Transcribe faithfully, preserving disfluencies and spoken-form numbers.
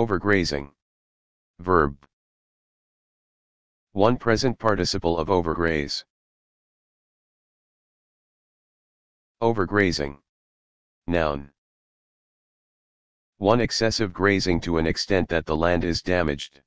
Overgrazing. Verb. one Present participle of overgraze. Overgrazing. Noun. one Excessive grazing to an extent that the land is damaged.